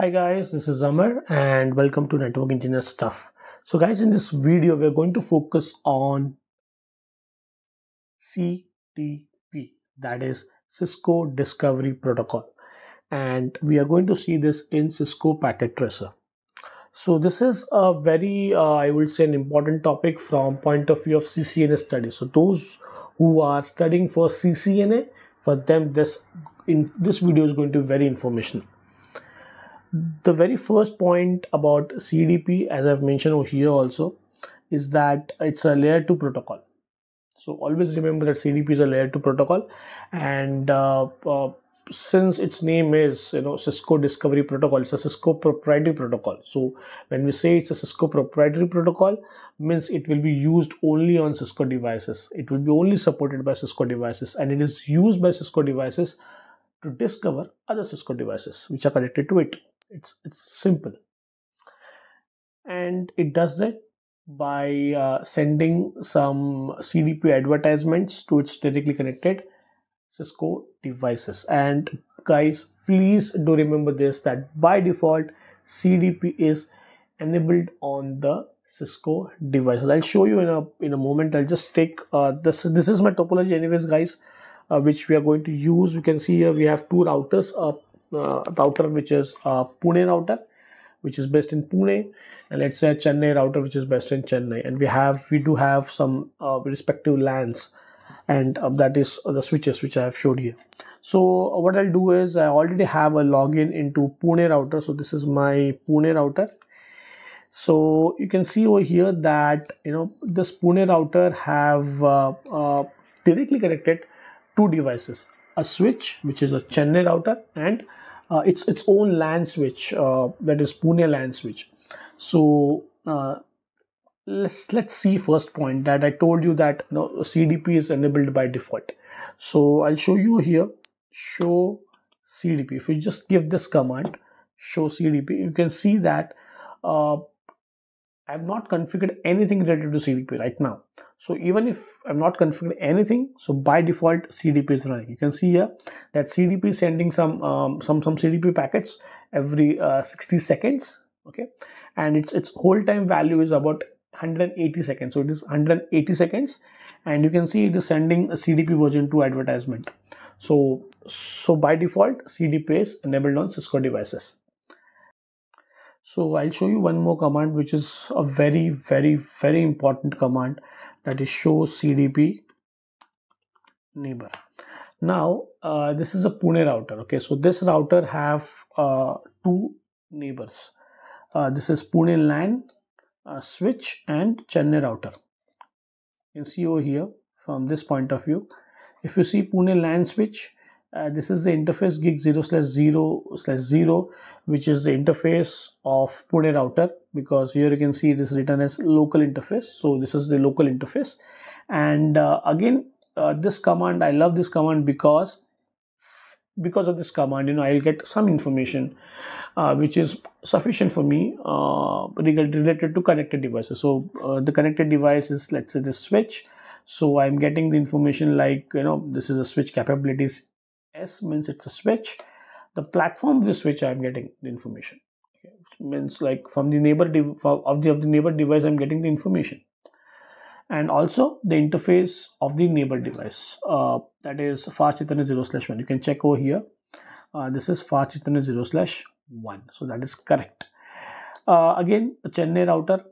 Hi guys, this is Amar and welcome to Network Engineer Stuff. So guys, in this video we are going to focus on CTP, that is Cisco Discovery Protocol, and we are going to see this in Cisco Packet Tracer. So this is a very, I would say, an important topic from point of view of CCNA studies. So those who are studying for CCNA, for them this video is going to be very informational. The very first point about CDP, as I've mentioned over here also, is that it's a layer 2 protocol. So always remember that CDP is a layer 2 protocol, and since its name is, you know, Cisco Discovery Protocol, it's a Cisco proprietary protocol. So when we say it's a Cisco proprietary protocol, means it will be used only on Cisco devices. It will be only supported by Cisco devices, and it is used by Cisco devices to discover other Cisco devices which are connected to it. It's simple, and it does that by sending some CDP advertisements to its directly connected Cisco devices. And guys, please do remember this, that by default CDP is enabled on the Cisco devices. I'll show you in a moment. I'll just take this is my topology anyways guys, which we are going to use. You can see here we have two routers, a router which is Pune router, which is based in Pune, and let's say a Chennai router which is based in Chennai, and we do have some respective LANs, and that is the switches which I have showed here. So what I'll do is, I already have a login into Pune router, so this is my Pune router. So you can see over here that, you know, this Pune router have directly connected two devices, a switch which is a Chennai router, and its own LAN switch, that is Pune LAN switch. So let's see first point, that I told you that, you know, CDP is enabled by default. So I'll show you here, show CDP. If you just give this command, show CDP, you can see that I've not configured anything related to CDP right now. So even if I've not configured anything, so by default CDP is running. You can see here that CDP is sending some CDP packets every 60 seconds. Okay, and its whole time value is about 180 seconds. So it is 180 seconds, and you can see it is sending a CDP version 2 advertisement. So by default CDP is enabled on Cisco devices. So I'll show you one more command, which is a very, very, very important command, that is show CDP neighbor. Now this is a Pune router. Okay, so this router have two neighbors. This is Pune LAN switch and Chennai router. You can see over here from this point of view. If you see Pune LAN switch, this is the interface gig 0/0/0, which is the interface of Pune router, because here you can see it is written as local interface. So this is the local interface, and again this command, I love this command because of this command, you know, I'll get some information which is sufficient for me related to connected devices. So the connected device is, let's say, this switch. So I'm getting the information like, you know, this is a switch capabilities. S means it's a switch. The platform of the switch, I'm getting the information. Okay. Means like from the neighbor of the neighbor device, I'm getting the information, and also the interface of the neighbor device. That is Farchitana 0/1. You can check over here. This is Farchitana 0/1. So that is correct. Again, a Chennai router.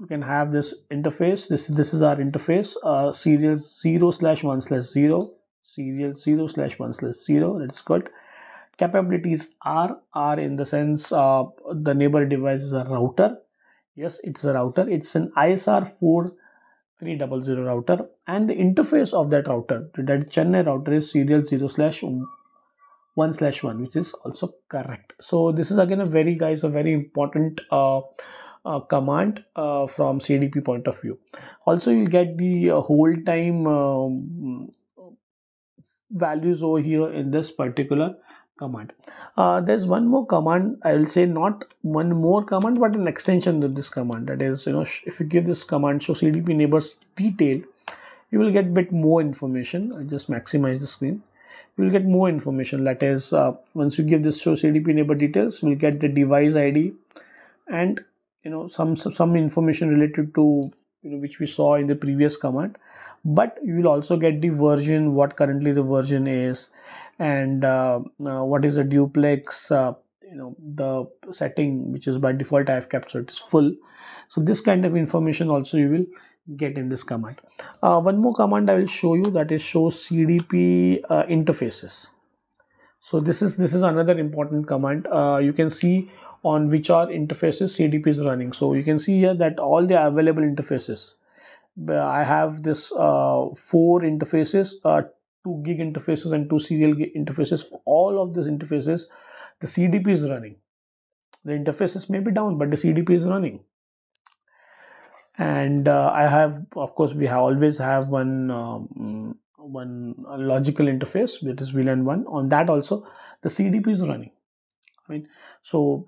You can have this interface. This is our interface. Serial 0/1/0. Serial 0/1/0, that's good. Capabilities are in the sense the neighbor device is a router. Yes, it's a router. It's an ISR4 300 router, and the interface of that router, that Chennai router, is serial 0/1/1, which is also correct. So this is again a very important command from CDP point of view. Also, you'll get the whole time values over here in this particular command. There's one more command, I will say, not one more command but an extension to this command, that is, you know, if you give this command show CDP neighbors detail, you will get bit more information. I'll just maximize the screen. you will get more information. That is, once you give this show CDP neighbor details, we'll get the device ID and some information related to which we saw in the previous command. But you will also get the version, what currently the version is, and what is a duplex, the setting which is by default I have kept, so it is full. So this kind of information also you will get in this command. One more command I will show you, that is show CDP interfaces. So this is another important command. You can see on which are interfaces CDP is running. So you can see here that all the available interfaces. I have this 4 interfaces, 2 gig interfaces and 2 serial gig interfaces. For all of these interfaces, the CDP is running. The interfaces may be down, but the CDP is running. And I have, of course, we always have one logical interface, that is VLAN 1. On that also, the CDP is running. Right? So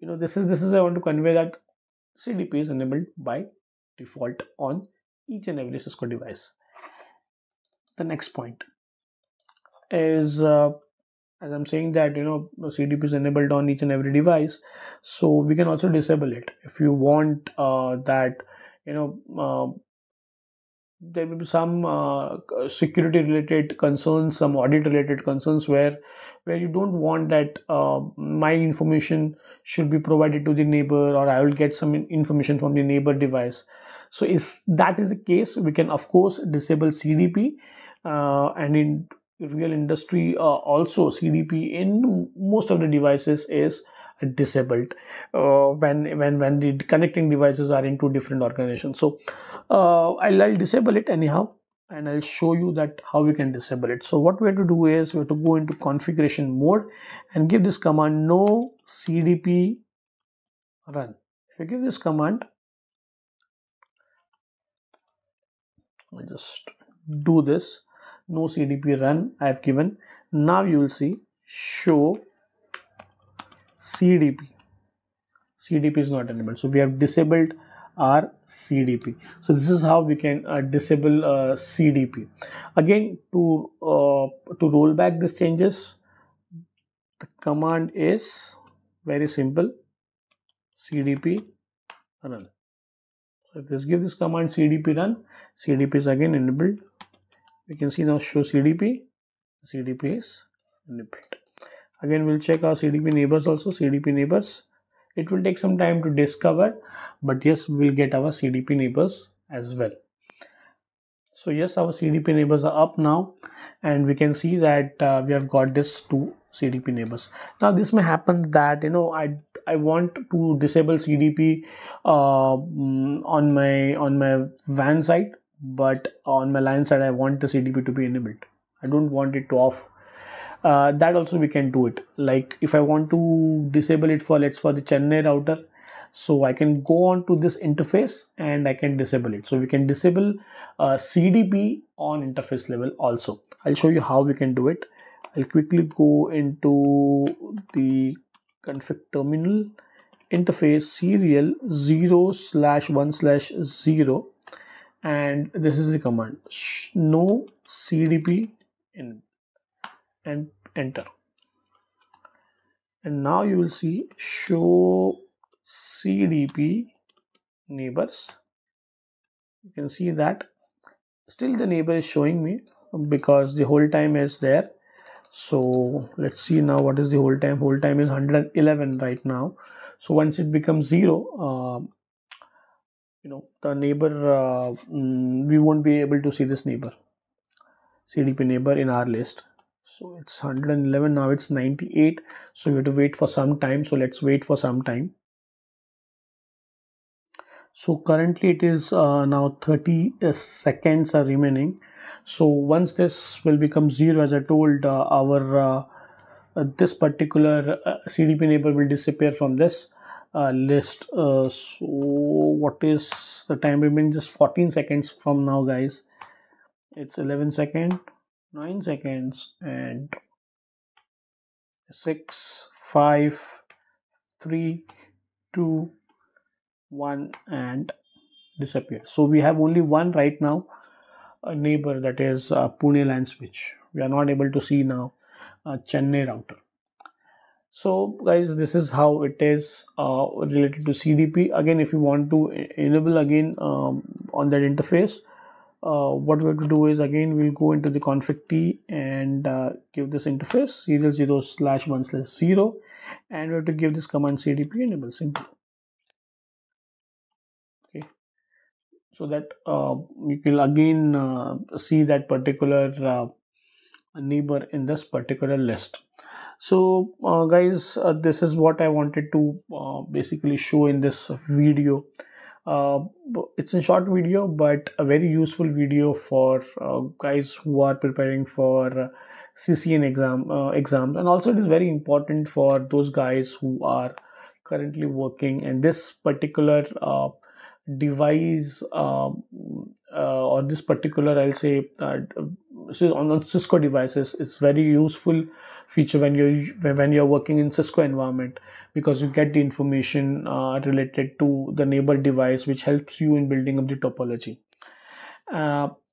this is I want to convey that CDP is enabled by default on each and every Cisco device. The next point is, as I'm saying that CDP is enabled on each and every device, so we can also disable it if you want that there will be some security related concerns, some audit related concerns where you don't want that my information should be provided to the neighbor, or I will get some information from the neighbor device. So if that is the case, we can of course disable CDP, and in real industry also CDP in most of the devices is disabled when the connecting devices are into different organizations. So I'll disable it anyhow, and I'll show you that how we can disable it. So what we have to do is we have to go into configuration mode and give this command no CDP run. If you give this command, I'll just do this, no CDP run I have given. Now you will see show CDP is not enabled, so we have disabled our CDP. So this is how we can disable CDP. Again, to roll back these changes, the command is very simple, CDP run. So if this give this command CDP run, CDP is again enabled. We can see now show CDP, CDP is enabled. Again, we'll check our CDP neighbors also, CDP neighbors. It will take some time to discover, but yes, we'll get our CDP neighbors as well. So yes, our CDP neighbors are up now, and we can see that we have got this 2 CDP neighbors. Now this may happen that I want to disable CDP on my WAN side, but on my LAN side I want the CDP to be enabled. I don't want it to off. That also we can do it. Like if I want to disable it for the Chennai router, so I can go on to this interface and I can disable it. So we can disable CDP on interface level also. I'll show you how we can do it. I'll quickly go into the config terminal, interface serial 0/1/0, and this is the command no CDP in. And enter, and now you will see show CDP neighbors. You can see that still the neighbor is showing me because the whole time is there. So let's see now what is the whole time. Whole time is 111 right now. So once it becomes 0, the neighbor, we won't be able to see this neighbor, CDP neighbor in our list. So it's 111, now it's 98, so we have to wait for some time. So let's wait for some time. So currently it is now 30 seconds are remaining. So once this will become 0, as I told, this particular CDP neighbor will disappear from this list. So what is the time remaining? Just 14 seconds from now, guys. It's 11 seconds. 9 seconds and 6, 5, 3, 2, 1 and disappear. So we have only one right now, a neighbor, that is Pune LAN switch. We are not able to see now a Chennai router. So guys, this is how it is related to CDP. Again, if you want to enable again on that interface, what we have to do is, again, we'll go into the config T and give this interface serial 0/1/0, and we have to give this command CDP enable, simple. Okay, so that you will again see that particular neighbor in this particular list. So guys, this is what I wanted to basically show in this video. It's a short video but a very useful video for guys who are preparing for CCNA exams, and also it is very important for those guys who are currently working, and this particular device or this particular, I'll say, on Cisco devices, it's very useful feature when you're working in Cisco environment, because you get the information related to the neighbor device, which helps you in building up the topology.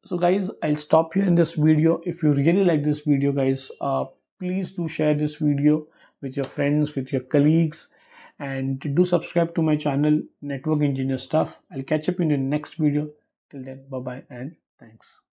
So guys, I'll stop here in this video. If you really like this video, guys, please do share this video with your friends, with your colleagues, and do subscribe to my channel, Network Engineer Stuff. I'll catch up in the next video. Till then, bye bye and thanks.